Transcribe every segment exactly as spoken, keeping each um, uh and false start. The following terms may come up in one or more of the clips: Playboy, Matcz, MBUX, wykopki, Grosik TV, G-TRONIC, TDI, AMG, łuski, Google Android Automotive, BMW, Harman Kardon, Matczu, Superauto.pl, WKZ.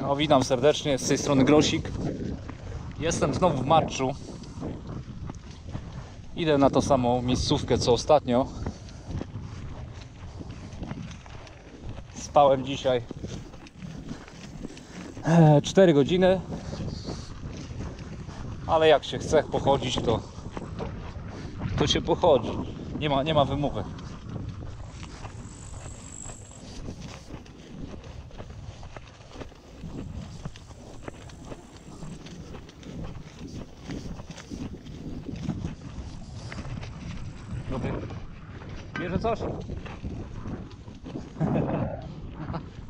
No, witam serdecznie, z tej strony Grosik. Jestem znowu w Matczu. Idę na tą samą miejscówkę co ostatnio. Spałem dzisiaj cztery godziny. Ale jak się chce pochodzić, to, to się pochodzi. Nie ma, nie ma wymówek. Dobry. Bierze coś?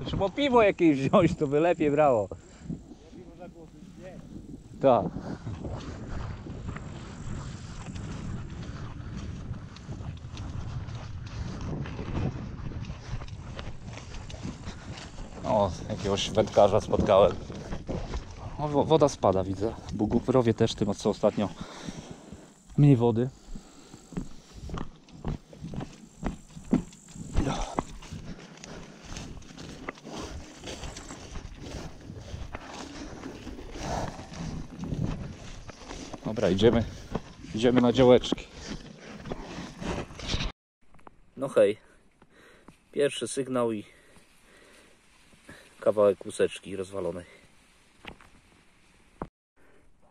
Trzeba piwo jakieś wziąć, to by lepiej brało. Tak. O, jakiegoś wędkarza spotkałem. O, woda spada, widzę. Buguprowie też tym, co ostatnio mniej wody. Dobra, idziemy, idziemy na działeczki. No hej, pierwszy sygnał i kawałek łuseczki rozwalonej.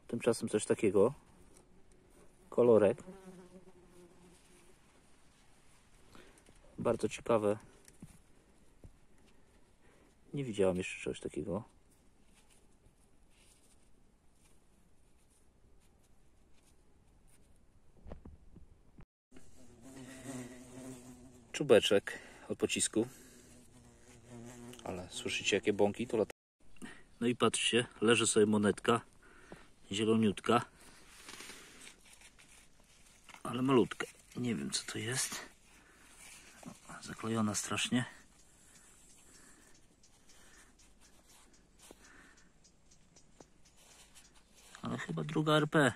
Tymczasem coś takiego, kolorek, bardzo ciekawe, nie widziałem jeszcze czegoś takiego. Czubeczek od pocisku, ale słyszycie jakie bąki to lata. No i patrzcie, leży sobie monetka zieloniutka, ale malutka, nie wiem co to jest, zaklejona strasznie. Ale chyba druga R P,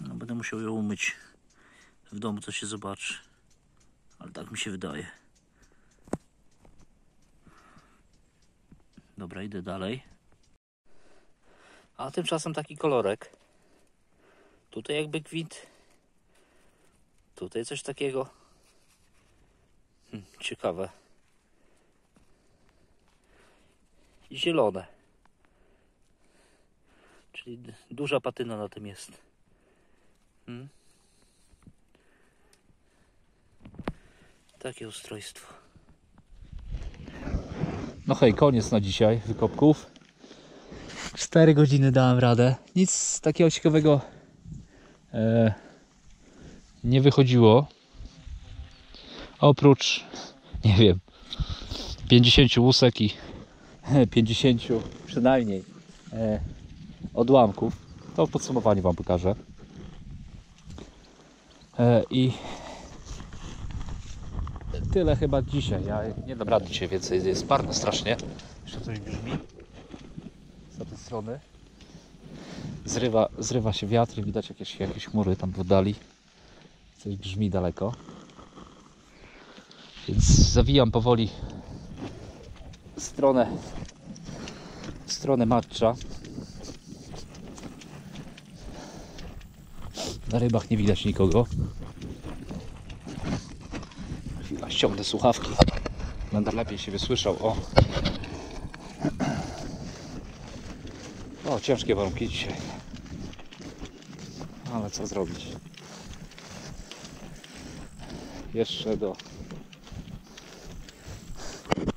no, będę musiał ją umyć w domu, co się zobaczy. Ale tak mi się wydaje. Dobra, idę dalej. A tymczasem taki kolorek. Tutaj jakby kwit. Tutaj coś takiego. Hm, ciekawe. Zielone. Czyli duża patyna na tym jest. Hmm? Takie ustrojstwo. No hej, koniec na dzisiaj wykopków. cztery godziny dałem radę. Nic takiego ciekawego e, nie wychodziło. Oprócz, nie wiem, pięćdziesięciu łusek i pięćdziesięciu przynajmniej e, odłamków. To w podsumowaniu wam pokażę. E, I... Tyle chyba dzisiaj. Ja nie dam rady dzisiaj więcej. Jest parno strasznie. Jeszcze coś brzmi z tej strony. Zrywa, zrywa się wiatr i widać jakieś, jakieś chmury tam w dali. Coś brzmi daleko. Więc zawijam powoli stronę stronę Matcza. Na rybach nie widać nikogo. Ściągnę słuchawki, będę lepiej się wysłyszał. O, o ciężkie warunki dzisiaj, ale co zrobić? Jeszcze do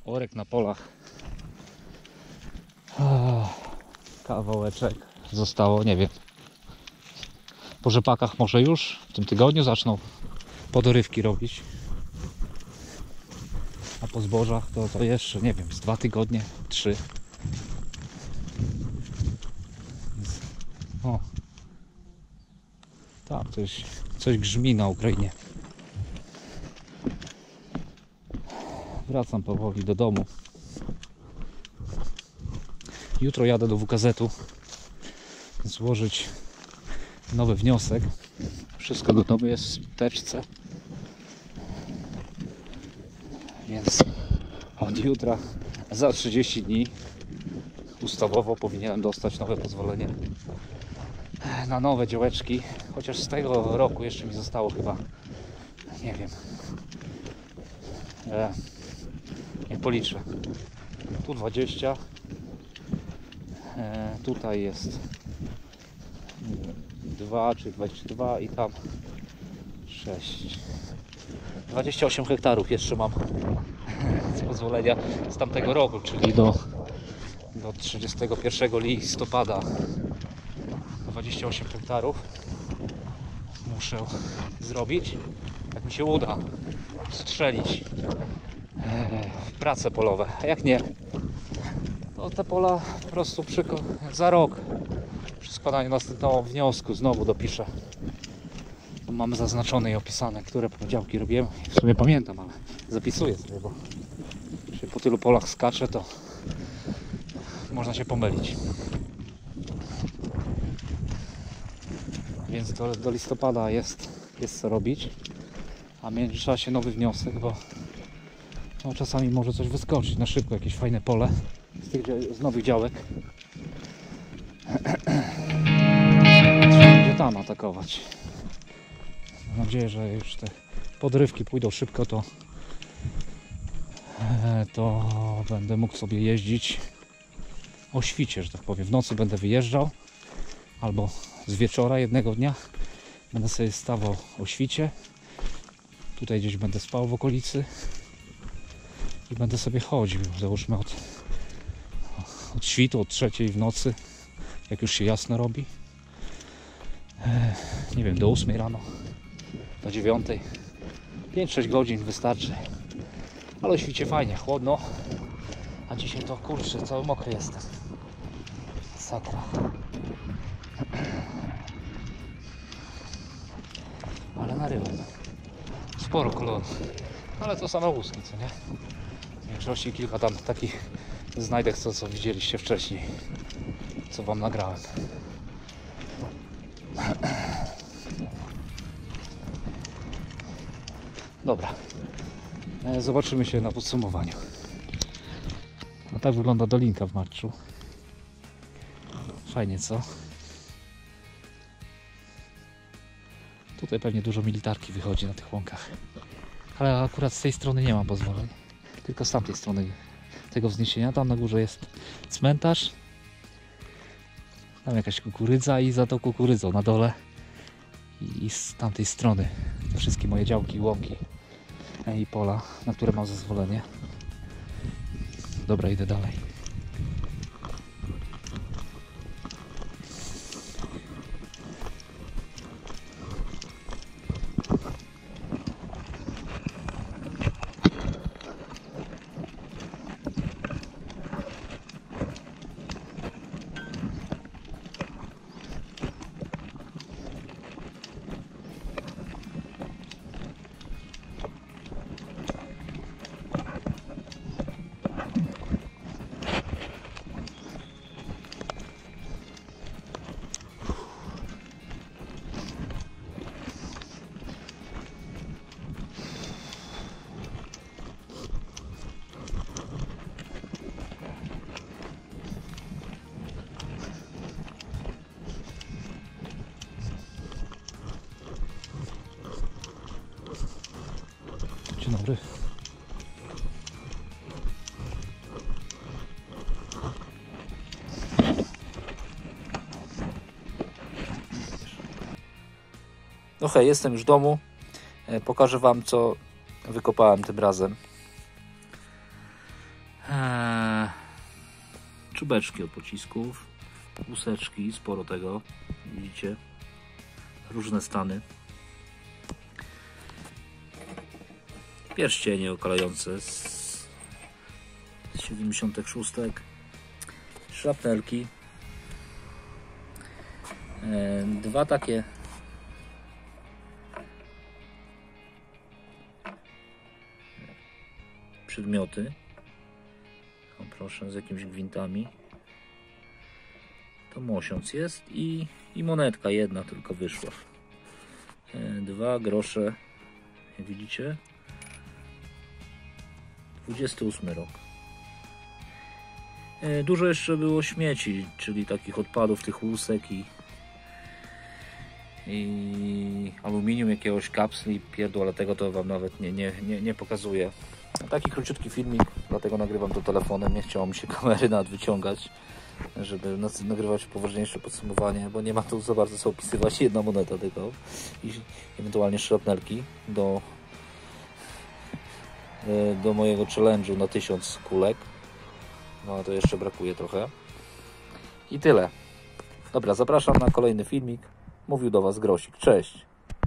orek na polach. O, kawałeczek zostało, nie wiem. Po rzepakach może już w tym tygodniu zaczną podorywki robić. A po zbożach to, to jeszcze, nie wiem, z dwa tygodnie, trzy. O, tam coś, coś grzmi na Ukrainie. Wracam powoli do domu. Jutro jadę do W K Z-u złożyć nowy wniosek. Wszystko gotowe jest w teczce. Więc od jutra za trzydzieści dni ustawowo powinienem dostać nowe pozwolenie na nowe działeczki, chociaż z tego roku jeszcze mi zostało chyba, nie wiem, e, nie policzę, tu dwadzieścia, e, tutaj jest dwa czy dwadzieścia dwa i tam sześć, dwadzieścia osiem hektarów jeszcze mam z pozwolenia z tamtego roku, czyli do, do trzydziestego pierwszego listopada. dwadzieścia osiem hektarów muszę zrobić, jak mi się uda strzelić w prace polowe, a jak nie, to te pola po prostu przy, za rok przy składaniu następnego wniosku znowu dopiszę. Mam zaznaczone i opisane, które podziałki robiłem, w sumie pamiętam, ale zapisuję sobie, bo się po tylu polach skacze, to można się pomylić. Więc do, do listopada jest, jest co robić, a w międzyczasie nowy wniosek, bo no, czasami może coś wyskoczyć na szybko, jakieś fajne pole z, tych, z nowych działek. Trzeba będzie tam atakować. Mam nadzieję, że już te podrywki pójdą szybko, to, to będę mógł sobie jeździć o świcie, że tak powiem. W nocy będę wyjeżdżał albo z wieczora jednego dnia będę sobie stawał o świcie, tutaj gdzieś będę spał w okolicy i będę sobie chodził, załóżmy od, od świtu, od trzeciej w nocy, jak już się jasno robi, nie wiem, do ósmej rano, do dziewiątej, pięć sześć godzin wystarczy, ale o świcie fajnie, chłodno, a dzisiaj to kurczę, cały mokry jestem, sakra. Ale naryłem sporo kolorów, ale to same łuski, co nie? W większości kilka tam takich znajdek, co, co widzieliście wcześniej, co wam nagrałem. Dobra, zobaczymy się na podsumowaniu. No tak wygląda dolinka w Matczu. Fajnie, co? Tutaj pewnie dużo militarki wychodzi na tych łąkach. Ale akurat z tej strony nie mam pozwoleń. Tylko z tamtej strony tego wzniesienia. Tam na górze jest cmentarz. Tam jakaś kukurydza i za tą kukurydzą na dole. I z tamtej strony te wszystkie moje działki, łąki i pola, na które mam zezwolenie. Dobra, idę dalej. Dzień dobry. No hej, jestem już w domu. Pokażę wam, co wykopałem tym razem. Eee, czubeczki od pocisków, łuseczki, sporo tego, widzicie, różne stany. Pierścienie okalające z siedemdziesiąt sześć, szrapnelki, dwa takie przedmioty, o proszę, z jakimiś gwintami, to mosiąc jest i, i monetka jedna tylko wyszła, dwa grosze, widzicie? dwudziesty ósmy rok. Dużo jeszcze było śmieci, czyli takich odpadów, tych łusek i, i aluminium, jakiegoś kapsli, pierdół, ale tego to Wam nawet nie, nie, nie, nie pokazuję. Taki króciutki filmik, dlatego nagrywam to telefonem, nie chciało mi się kamery nadwyciągać, żeby nagrywać poważniejsze podsumowanie, bo nie ma tu za bardzo co opisywać, jedna moneta tylko i ewentualnie szrapnelki do, do mojego challenge'u na tysiąc kulek. No to jeszcze brakuje trochę. I tyle. Dobra, zapraszam na kolejny filmik. Mówił do Was Grosik. Cześć!